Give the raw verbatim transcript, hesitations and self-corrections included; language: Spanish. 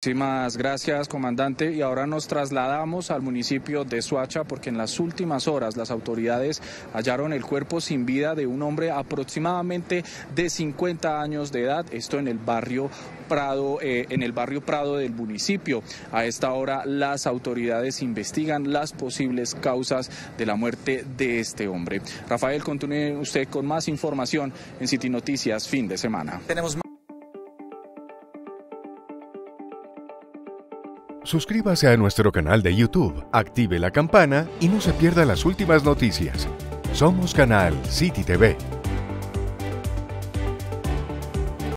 Muchísimas gracias, comandante, y ahora nos trasladamos al municipio de Soacha porque en las últimas horas las autoridades hallaron el cuerpo sin vida de un hombre aproximadamente de cincuenta años de edad, esto en el barrio Prado, eh, en el barrio Prado del municipio. A esta hora las autoridades investigan las posibles causas de la muerte de este hombre. Rafael, continúe usted con más información en City Noticias fin de semana. Tenemos más. Suscríbase a nuestro canal de YouTube, active la campana y no se pierda las últimas noticias. Somos Canal City T V.